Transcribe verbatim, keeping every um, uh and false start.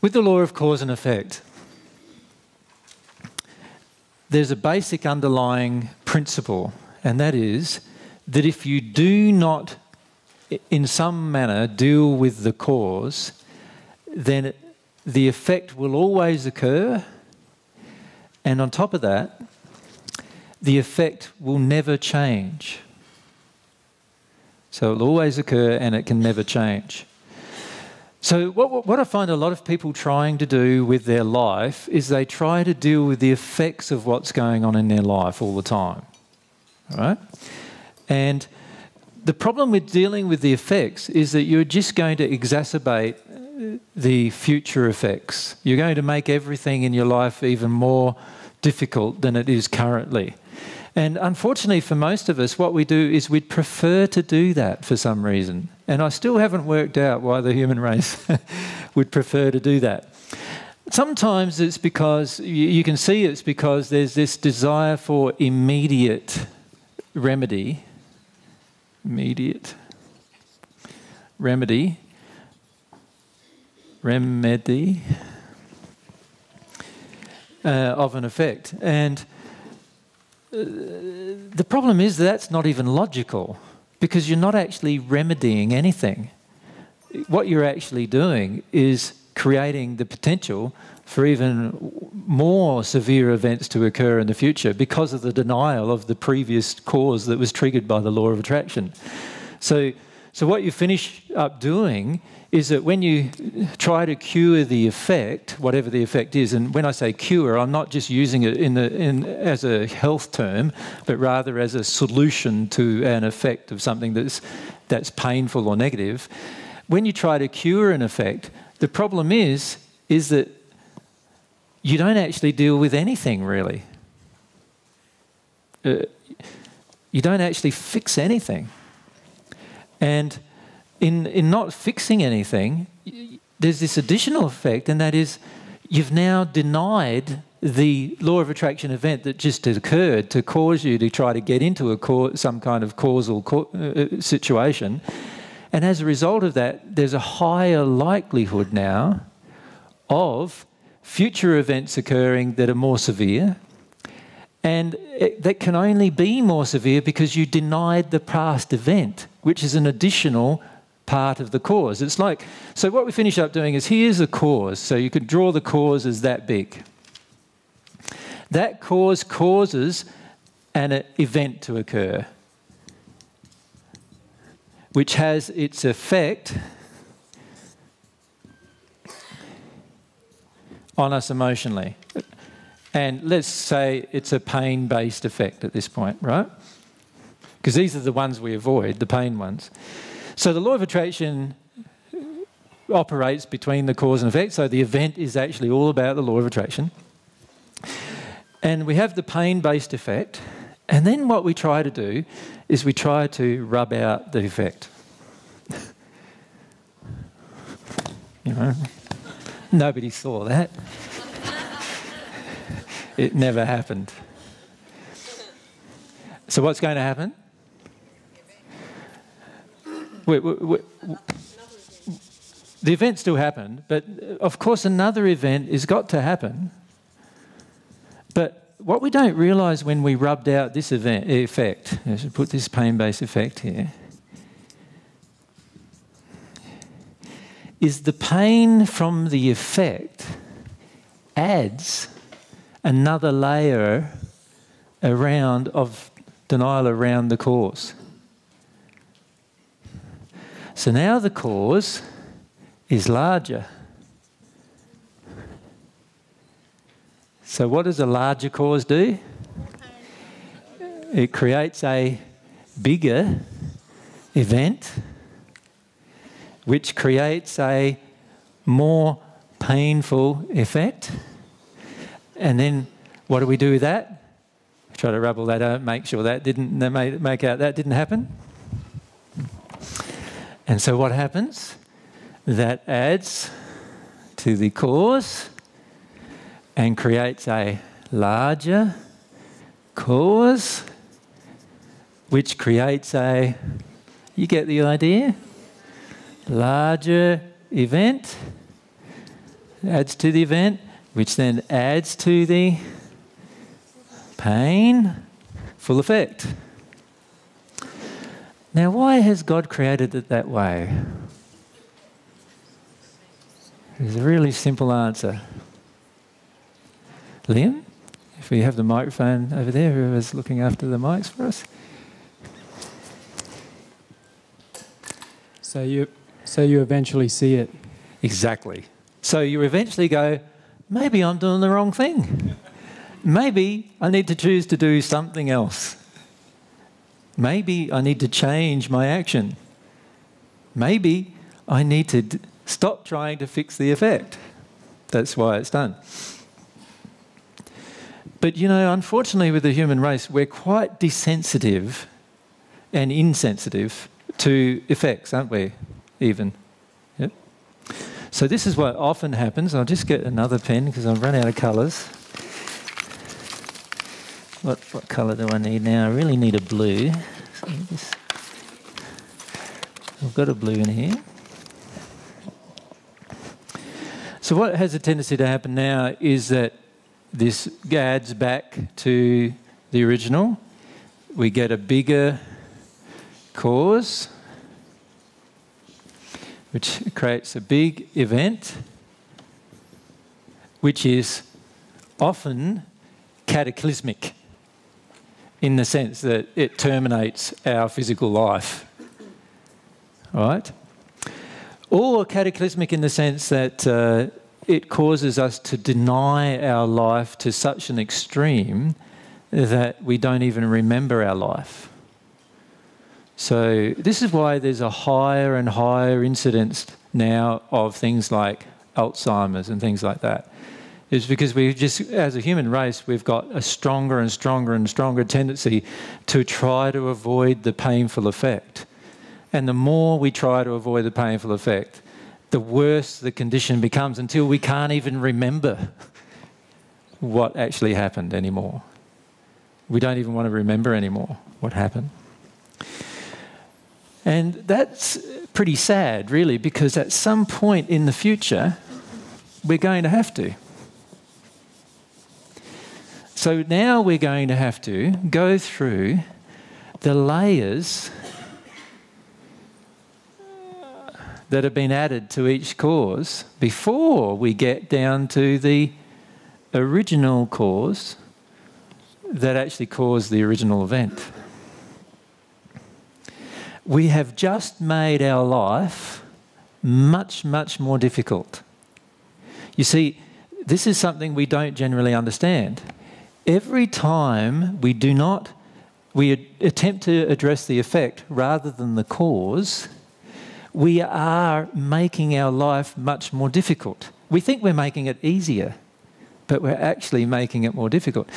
With the law of cause and effect, there's a basic underlying principle, and that is that if you do not, in some manner, deal with the cause, then the effect will always occur, and on top of that, the effect will never change. So it'll always occur and it can never change. So what, what I find a lot of people trying to do with their life is they try to deal with the effects of what's going on in their life all the time, right? And the problem with dealing with the effects is that you're just going to exacerbate the future effects. You're going to make everything in your life even more difficult than it is currently. And unfortunately for most of us, what we do is we'd prefer to do that for some reason. And I still haven't worked out why the human race would prefer to do that. Sometimes it's because, you can see it's because there's this desire for immediate remedy. Immediate remedy. Remedy. Uh, of an effect. And Uh, the problem is that that's not even logical, because you're not actually remedying anything. What you're actually doing is creating the potential for even more severe events to occur in the future because of the denial of the previous cause that was triggered by the law of attraction. So, so what you finish up doing is that when you try to cure the effect, whatever the effect is, and when I say cure, I'm not just using it in the, in, as a health term, but rather as a solution to an effect of something that's, that's painful or negative. When you try to cure an effect, the problem is, is that you don't actually deal with anything, really. Uh, you don't actually fix anything. And in, in not fixing anything, there's this additional effect, and that is you've now denied the law of attraction event that just occurred to cause you to try to get into a some kind of causal co uh, situation. And as a result of that, there's a higher likelihood now of future events occurring that are more severe. And it, that can only be more severe because you denied the past event, which is an additional part of the cause. It's like, so what we finish up doing is, here's the cause. So you could draw the cause as that big. That cause causes an event to occur, which has its effect on us emotionally. And let's say it's a pain-based effect at this point, right? Because these are the ones we avoid, the pain ones. So the law of attraction operates between the cause and effect, so the event is actually all about the law of attraction. And we have the pain-based effect, and then what we try to do is we try to rub out the effect. You know, nobody saw that. It never happened. So what's going to happen? Wait, wait, wait. The event still happened, but of course another event is got to happen. But what we don't realise when we rubbed out this event effect, I should put this pain-based effect here, is the pain from the effect adds another layer around of denial around the cause. So now the cause is larger. So what does a larger cause do? It creates a bigger event, which creates a more painful effect. And then what do we do with that? We try to rub all that out, make sure that didn't, make out that didn't happen. And so what happens? That adds to the cause and creates a larger cause, which creates a, you get the idea, larger event, adds to the event, which then adds to the pain, full effect. Now, why has God created it that way? There's a really simple answer. Liam, if we have the microphone over there, whoever's looking after the mics for us. So you, so you eventually see it. Exactly. So you eventually go, maybe I'm doing the wrong thing. Maybe I need to choose to do something else. Maybe I need to change my action. Maybe I need to d stop trying to fix the effect. That's why it's done. But, you know, unfortunately with the human race, we're quite desensitive and insensitive to effects, aren't we, even? Yep. So this is what often happens. I'll just get another pen because I've run out of colours. What, what colour do I need now? I really need a blue. So just, I've got a blue in here. So what has a tendency to happen now is that this adds back to the original. We get a bigger cause, which creates a big event, which is often cataclysmic in the sense that it terminates our physical life. All right? Or cataclysmic in the sense that uh, it causes us to deny our life to such an extreme that we don't even remember our life. So this is why there's a higher and higher incidence now of things like Alzheimer's and things like that. It's because we just, as a human race, we've got a stronger and stronger and stronger tendency to try to avoid the painful effect. And the more we try to avoid the painful effect, the worse the condition becomes until we can't even remember what actually happened anymore. We don't even want to remember anymore what happened. And that's pretty sad, really, because at some point in the future, we're going to have to. So now we're going to have to go through the layers that have been added to each cause before we get down to the original cause that actually caused the original event. We have just made our life much, much more difficult. You see, this is something we don't generally understand. Every time we do not, we attempt to address the effect rather than the cause, we are making our life much more difficult. We think we're making it easier, but we're actually making it more difficult.